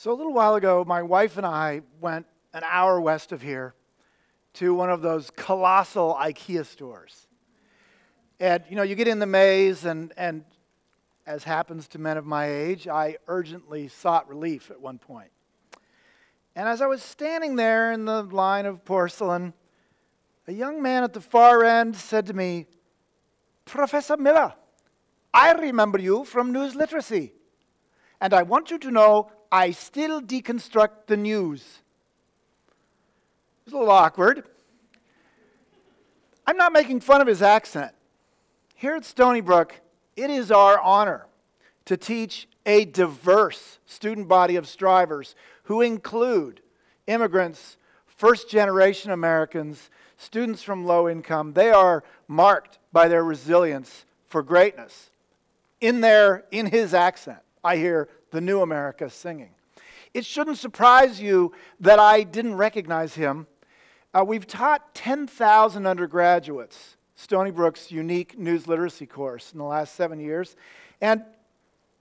So a little while ago, my wife and I went an hour west of here to one of those colossal IKEA stores. And, you know, you get in the maze, and as happens to men of my age, I urgently sought relief at one point. And as I was standing there in the line of porcelain, a young man at the far end said to me, "Professor Miller, I remember you from news literacy, and I want you to know I still deconstruct the news." It was a little awkward. I'm not making fun of his accent. Here at Stony Brook, it is our honor to teach a diverse student body of strivers who include immigrants, first-generation Americans, students from low income. They are marked by their resilience for greatness. In his accent, I hear the New America singing. It shouldn't surprise you that I didn't recognize him. We've taught 10,000 undergraduates Stony Brook's unique news literacy course in the last 7 years, and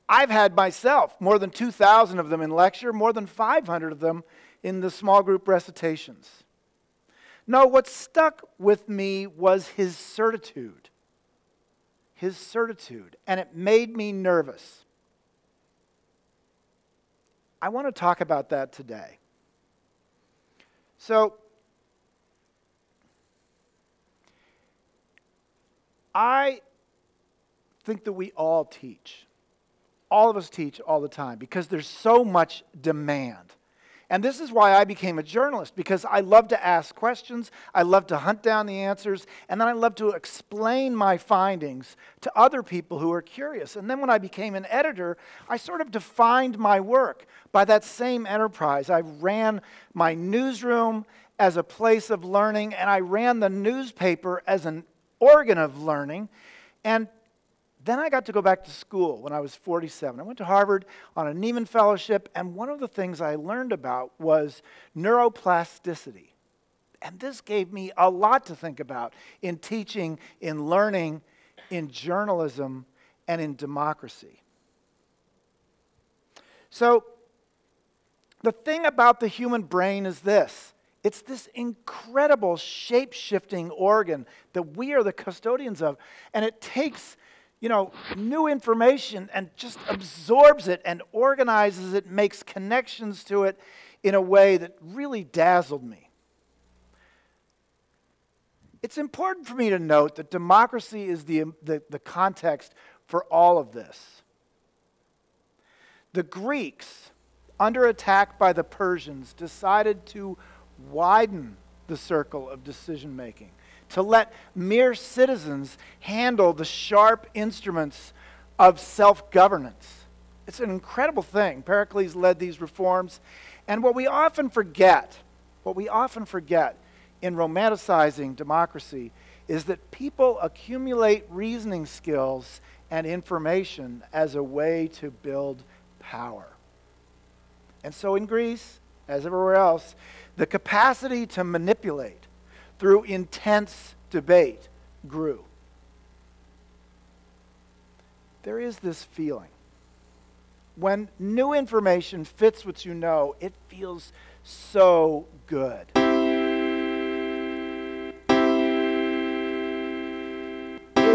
I've had myself more than 2,000 of them in lecture, more than 500 of them in the small group recitations. No, what stuck with me was his certitude. His certitude, and it made me nervous. I want to talk about that today. So, I think that we all teach. All of us teach all the time because there's so much demand. And this is why I became a journalist, because I love to ask questions, I love to hunt down the answers, and then I love to explain my findings to other people who are curious. And then when I became an editor, I sort of defined my work by that same enterprise. I ran my newsroom as a place of learning, and I ran the newspaper as an organ of learning. And then I got to go back to school when I was 47. I went to Harvard on a Nieman Fellowship, and one of the things I learned about was neuroplasticity. And this gave me a lot to think about in teaching, in learning, in journalism, and in democracy. So the thing about the human brain is this. It's this incredible shape-shifting organ that we are the custodians of, and it takes, you know, new information and just absorbs it and organizes it, makes connections to it in a way that really dazzled me. It's important for me to note that democracy is the context for all of this. The Greeks, under attack by the Persians, decided to widen the circle of decision-making, to let mere citizens handle the sharp instruments of self-governance. It's an incredible thing. Pericles led these reforms. And what we often forget in romanticizing democracy is that people accumulate reasoning skills and information as a way to build power. And so in Greece, as everywhere else, the capacity to manipulate through intense debate grew. There is this feeling. When new information fits what you know, it feels so good. It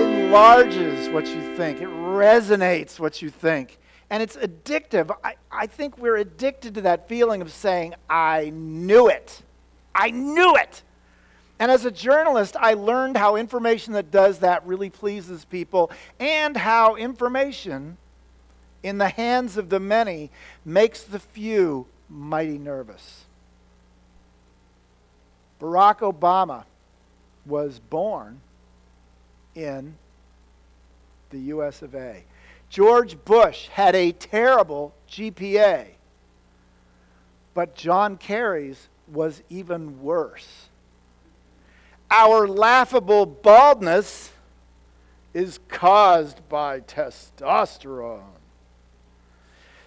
enlarges what you think. It resonates what you think. And it's addictive. I think we're addicted to that feeling of saying, "I knew it. I knew it." And as a journalist, I learned how information that does that really pleases people, and how information in the hands of the many makes the few mighty nervous. Barack Obama was born in the US of A. George Bush had a terrible GPA, but John Kerry's was even worse. Our laughable baldness is caused by testosterone.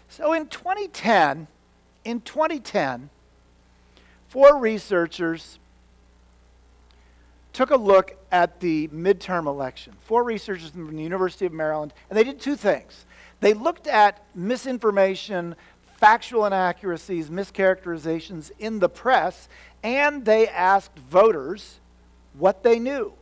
So in 2010, four researchers took a look at the midterm election. Four researchers from the University of Maryland, and they did two things. They looked at misinformation, factual inaccuracies, mischaracterizations in the press, and they asked voters what they knew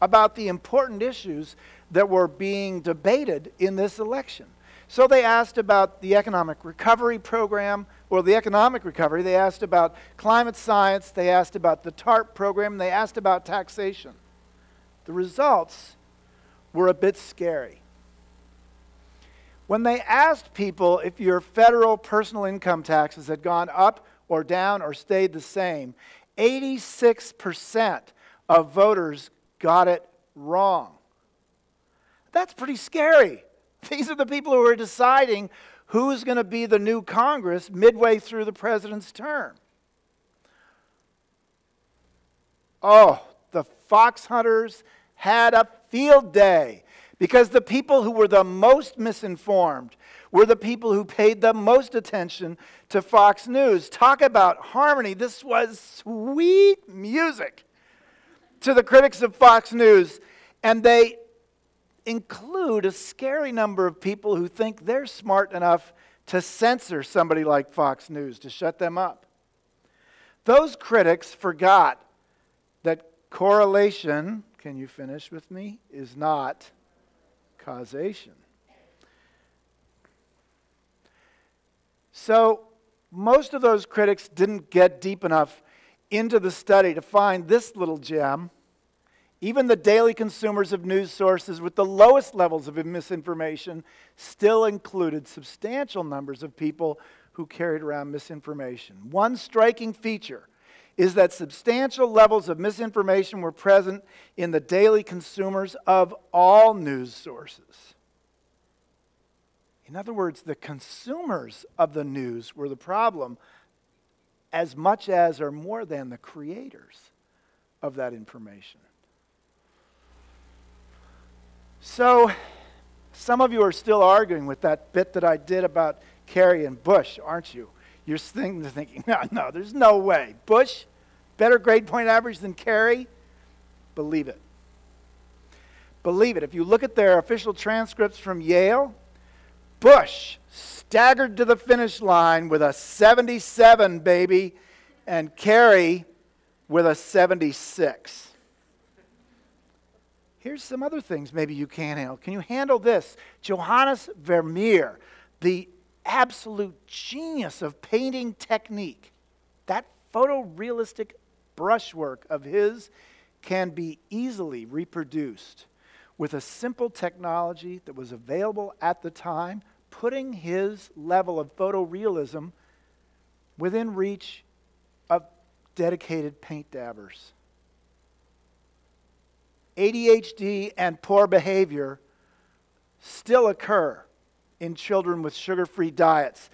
about the important issues that were being debated in this election. So they asked about the economic recovery program, or the economic recovery. They asked about climate science. They asked about the TARP program. They asked about taxation. The results were a bit scary. When they asked people if your federal personal income taxes had gone up or down or stayed the same, 86% of voters got it wrong. That's pretty scary. These are the people who are deciding who's going to be the new Congress midway through the president's term. Oh, the fox hunters had a field day, because the people who were the most misinformed were the people who paid the most attention to Fox News. Talk about harmony. This was sweet music to the critics of Fox News, and they include a scary number of people who think they're smart enough to censor somebody like Fox News, to shut them up. Those critics forgot that correlation, can you finish with me, is not causation. So most of those critics didn't get deep enough into the study to find this little gem. Even the daily consumers of news sources with the lowest levels of misinformation still included substantial numbers of people who carried around misinformation. One striking feature is that substantial levels of misinformation were present in the daily consumers of all news sources. In other words, the consumers of the news were the problem as much as or more than the creators of that information. So, some of you are still arguing with that bit that I did about Kerry and Bush, aren't you? You're thinking, no, there's no way. Bush, better grade point average than Kerry? Believe it. Believe it. If you look at their official transcripts from Yale, Bush staggered to the finish line with a 77, baby, and Kerry with a 76. Here's some other things maybe you can't handle. Can you handle this? Johannes Vermeer, the absolute genius of painting technique. That photorealistic brushwork of his can be easily reproduced with a simple technology that was available at the time, putting his level of photorealism within reach of dedicated paint dabbers. ADHD and poor behavior still occur in children with sugar-free diets.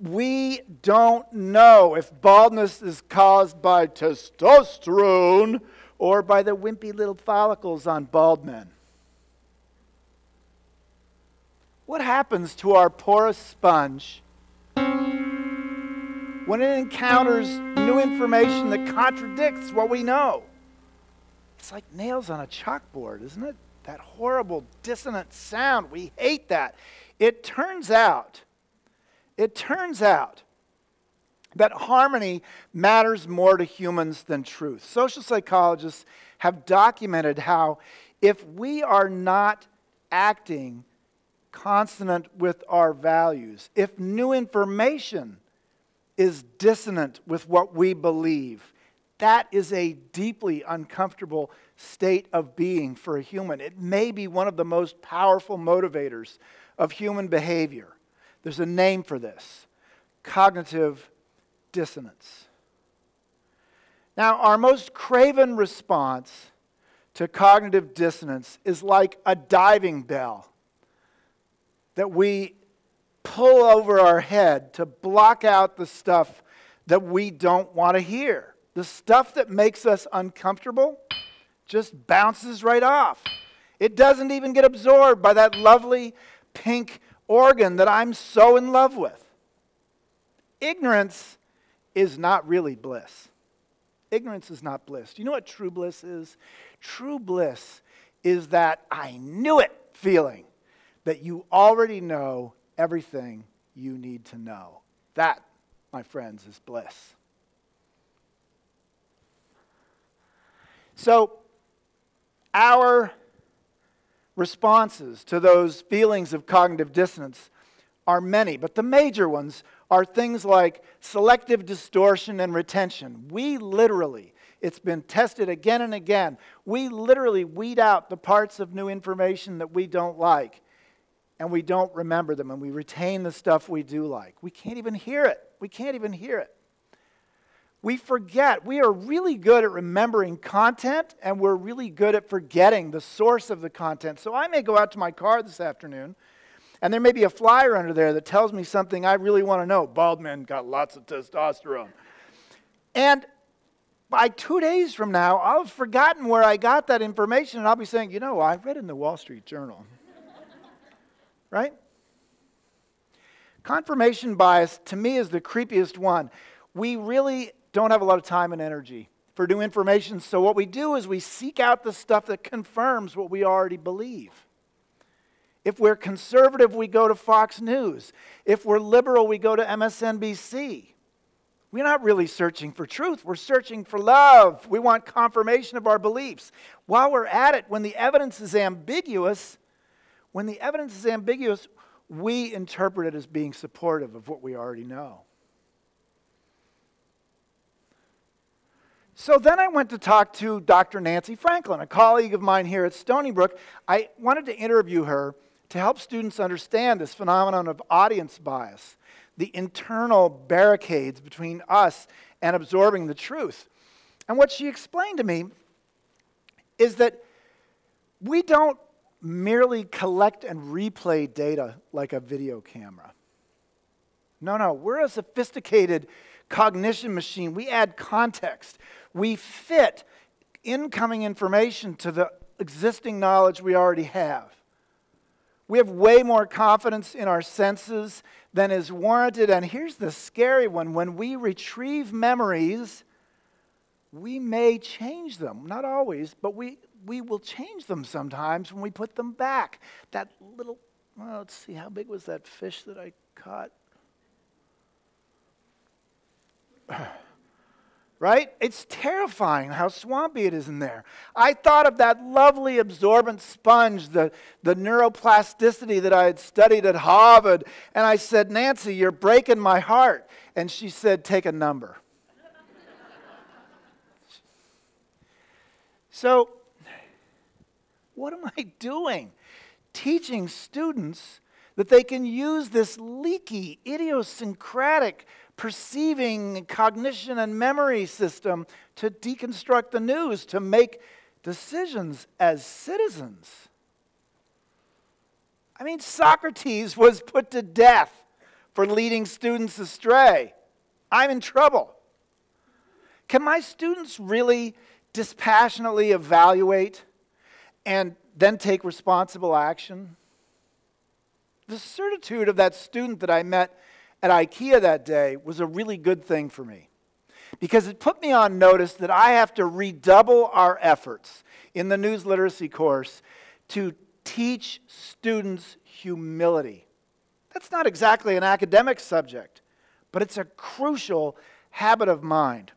We don't know if baldness is caused by testosterone or by the wimpy little follicles on bald men. What happens to our porous sponge when it encounters new information that contradicts what we know? It's like nails on a chalkboard, isn't it? That horrible dissonant sound. We hate that. It turns out that harmony matters more to humans than truth. Social psychologists have documented how if we are not acting consonant with our values, if new information is dissonant with what we believe, that is a deeply uncomfortable state of being for a human. It may be one of the most powerful motivators of human behavior. There's a name for this: cognitive dissonance. Now, our most craven response to cognitive dissonance is like a diving bell that we pull over our head to block out the stuff that we don't want to hear. The stuff that makes us uncomfortable just bounces right off. It doesn't even get absorbed by that lovely pink organ that I'm so in love with. Ignorance is not really bliss. Ignorance is not bliss. Do you know what true bliss is? True bliss is that I knew it feeling that you already know everything you need to know. That, my friends, is bliss. So our responses to those feelings of cognitive dissonance are many, but the major ones are things like selective distortion and retention. We literally, it's been tested again and again, we literally weed out the parts of new information that we don't like, and we don't remember them, and we retain the stuff we do like. We can't even hear it. We can't even hear it. We forget. We are really good at remembering content, and we're really good at forgetting the source of the content. So I may go out to my car this afternoon, and there may be a flyer under there that tells me something I really want to know. Bald men got lots of testosterone. And by 2 days from now, I'll have forgotten where I got that information, and I'll be saying, you know, I read in the Wall Street Journal. Right? Confirmation bias, to me, is the creepiest one. We really don't have a lot of time and energy for new information, so what we do is we seek out the stuff that confirms what we already believe. If we're conservative, we go to Fox News. If we're liberal, we go to MSNBC. We're not really searching for truth. We're searching for love. We want confirmation of our beliefs. While we're at it, when the evidence is ambiguous, we interpret it as being supportive of what we already know. So then I went to talk to Dr. Nancy Franklin, a colleague of mine here at Stony Brook. I wanted to interview her to help students understand this phenomenon of audience bias, the internal barricades between us and absorbing the truth. And what she explained to me is that we don't merely collect and replay data like a video camera. No, no, we're a sophisticated cognition machine. We add context. We fit incoming information to the existing knowledge we already have. We have way more confidence in our senses than is warranted. And here's the scary one. When we retrieve memories, we may change them. Not always, but we will change them sometimes when we put them back. That little, well, let's see, how big was that fish that I caught? Right? It's terrifying how swampy it is in there. I thought of that lovely absorbent sponge, the neuroplasticity that I had studied at Harvard, and I said, Nancy, you're breaking my heart. And she said, take a number. So, what am I doing? Teaching students that they can use this leaky, idiosyncratic, perceiving cognition and memory system to deconstruct the news, to make decisions as citizens. I mean, Socrates was put to death for leading students astray. I'm in trouble. Can my students really dispassionately evaluate and then take responsible action? The certitude of that student that I met at IKEA that day was a really good thing for me, because it put me on notice that I have to redouble our efforts in the news literacy course to teach students humility. That's not exactly an academic subject, but it's a crucial habit of mind.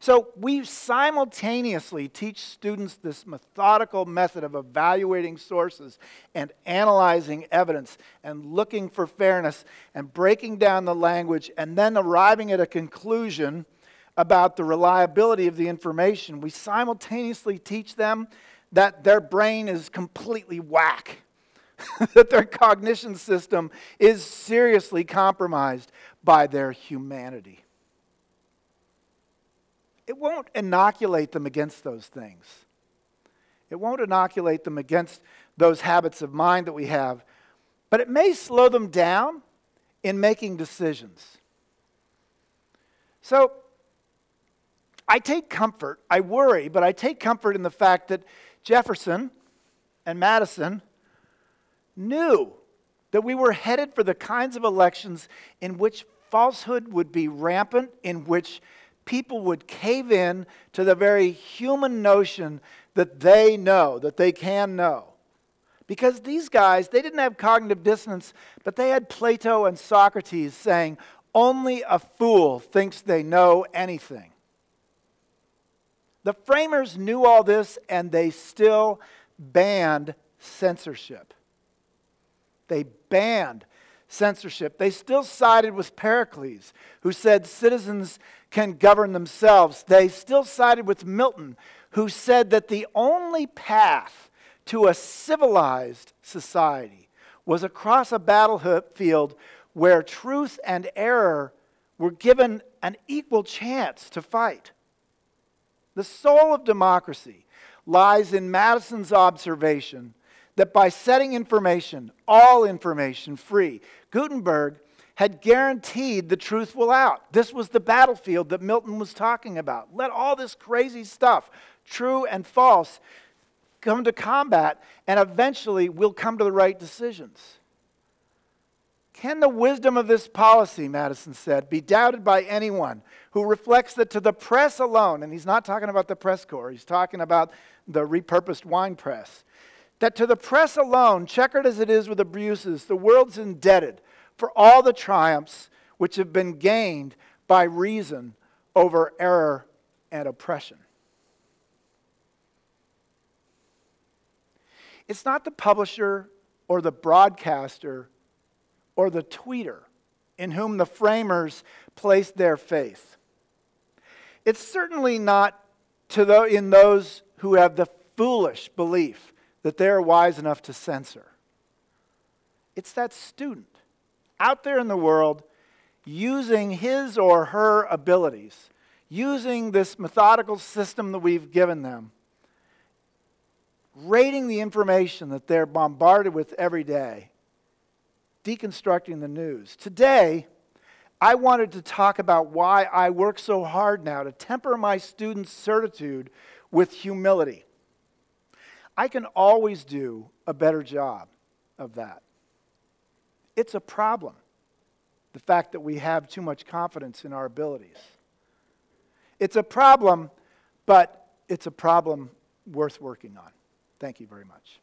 So we simultaneously teach students this methodical method of evaluating sources and analyzing evidence and looking for fairness and breaking down the language and then arriving at a conclusion about the reliability of the information. We simultaneously teach them that their brain is completely whack, that their cognition system is seriously compromised by their humanity. It won't inoculate them against those things. It won't inoculate them against those habits of mind that we have, but it may slow them down in making decisions. So I take comfort, I worry, but I take comfort in the fact that Jefferson and Madison knew that we were headed for the kinds of elections in which falsehood would be rampant, in which people would cave in to the very human notion that they know, that they can know. Because these guys, they didn't have cognitive dissonance, but they had Plato and Socrates saying, Only a fool thinks they know anything. The framers knew all this, and they still banned censorship. They banned censorship. They still sided with Pericles, who said citizens can govern themselves. They still sided with Milton, who said that the only path to a civilized society was across a battlefield where truth and error were given an equal chance to fight. The soul of democracy lies in Madison's observation that by setting information, all information, free, Gutenberg had guaranteed the truth will out. This was the battlefield that Milton was talking about. Let all this crazy stuff, true and false, come to combat, and eventually we'll come to the right decisions. Can the wisdom of this policy, Madison said, be doubted by anyone who reflects that to the press alone, and he's not talking about the press corps, he's talking about the repurposed wine press, that to the press alone, checkered as it is with abuses, the world's indebted for all the triumphs which have been gained by reason over error and oppression. It's not the publisher or the broadcaster or the tweeter in whom the framers placed their faith. It's certainly not in those who have the foolish belief that they're wise enough to censor. It's that student out there in the world using his or her abilities, using this methodical system that we've given them, rating the information that they're bombarded with every day, deconstructing the news. Today, I wanted to talk about why I work so hard now to temper my students' certitude with humility. I can always do a better job of that. It's a problem, the fact that we have too much confidence in our abilities. It's a problem, but it's a problem worth working on. Thank you very much.